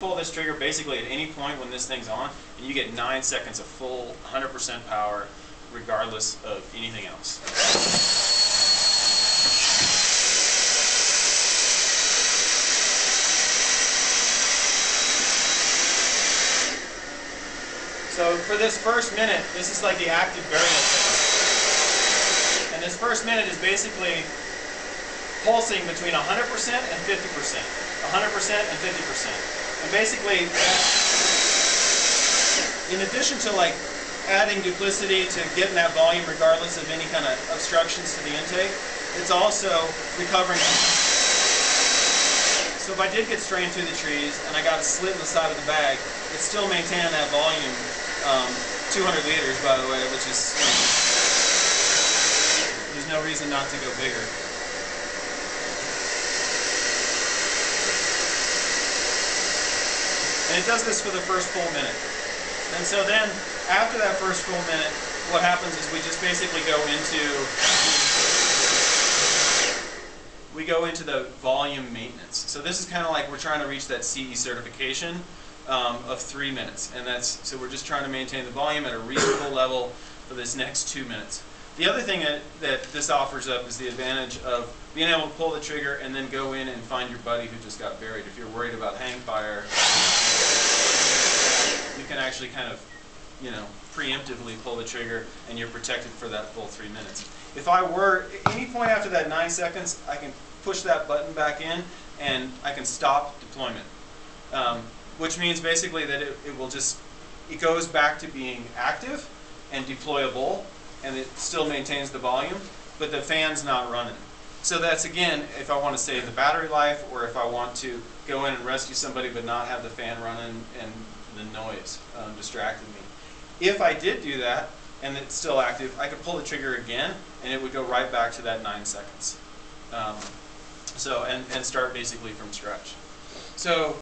Pull this trigger basically at any point when this thing's on, and you get 9 seconds of full 100% power regardless of anything else. So for this first minute, this is like the active variant thing. And this first minute is basically pulsing between 100% and 50%. 100% and 50%. And basically, in addition to like adding duplicity to getting that volume regardless of any kind of obstructions to the intake, it's also recovering. So if I did get strained through the trees and I got a slit in the side of the bag, it's still maintaining that volume. 200 liters, by the way, which is, there's no reason not to go bigger. And it does this for the first full minute. And so then, after that first full minute, what happens is we just basically go into the volume maintenance. So this is kind of like we're trying to reach that CE certification. Of 3 minutes, and that's, so we're just trying to maintain the volume at a reasonable level for this next 2 minutes. The other thing that this offers up is the advantage of being able to pull the trigger and then go in and find your buddy who just got buried. If you're worried about hang fire, you can actually kind of, you know, preemptively pull the trigger and you're protected for that full 3 minutes. If I were, at any point after that 9 seconds, I can push that button back in and I can stop deployment. Which means basically that it goes back to being active and deployable, and it still maintains the volume, but the fan's not running. So that's, again, if I want to save the battery life, or if I want to go in and rescue somebody but not have the fan running and the noise distracting me. If I did do that, and it's still active, I could pull the trigger again, and it would go right back to that 9 seconds. And start basically from scratch. So.